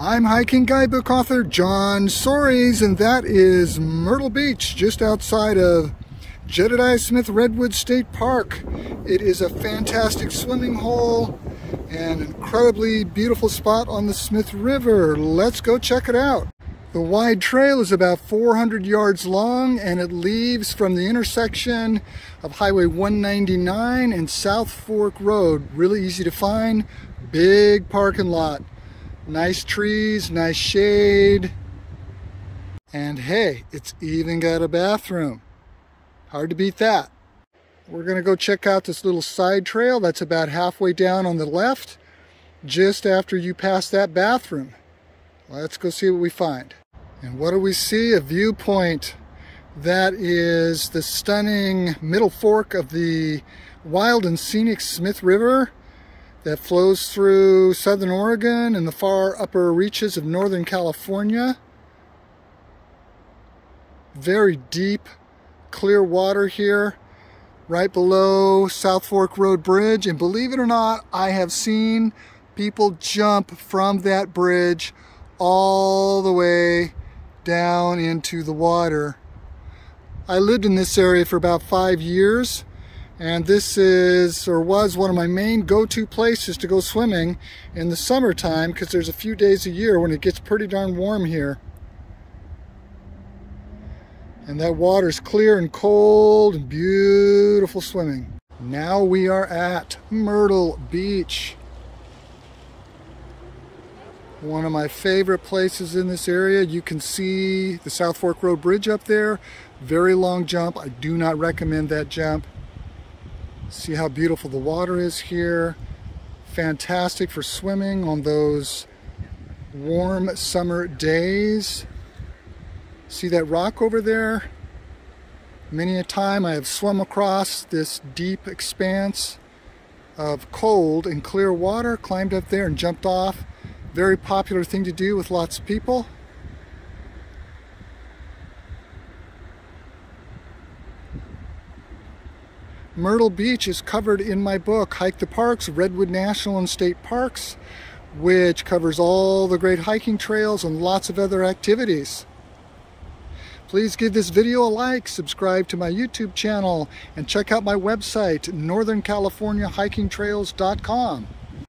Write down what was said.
I'm hiking guidebook author John Soares, and that is Myrtle Beach, just outside of Jedediah Smith Redwood State Park. It is a fantastic swimming hole and incredibly beautiful spot on the Smith River. Let's go check it out. The wide trail is about 400 yards long, and it leaves from the intersection of Highway 199 and South Fork Road. Really easy to find, big parking lot. Nice trees, nice shade, and hey, it's even got a bathroom. Hard to beat that. We're gonna go check out this little side trail that's about halfway down on the left, just after you pass that bathroom. Let's go see what we find. And what do we see? A viewpoint that is the stunning middle fork of the wild and scenic Smith River that flows through southern Oregon and the far upper reaches of northern California. Very deep, clear water here, right below South Fork Road Bridge. And believe it or not, I have seen people jump from that bridge all the way down into the water. I lived in this area for about 5 years. And this is, or was, one of my main go-to places to go swimming in the summertime, because there's a few days a year when it gets pretty darn warm here. And that water's clear and cold and beautiful swimming. Now we are at Myrtle Beach. One of my favorite places in this area. You can see the South Fork Road Bridge up there. Very long jump. I do not recommend that jump. See how beautiful the water is here. Fantastic for swimming on those warm summer days. See that rock over there? Many a time I have swum across this deep expanse of cold and clear water, climbed up there and jumped off. Very popular thing to do with lots of people. Myrtle Beach is covered in my book, Hike the Parks, Redwood National and State Parks, which covers all the great hiking trails and lots of other activities. Please give this video a like, subscribe to my YouTube channel, and check out my website, NorthernCaliforniaHikingTrails.com.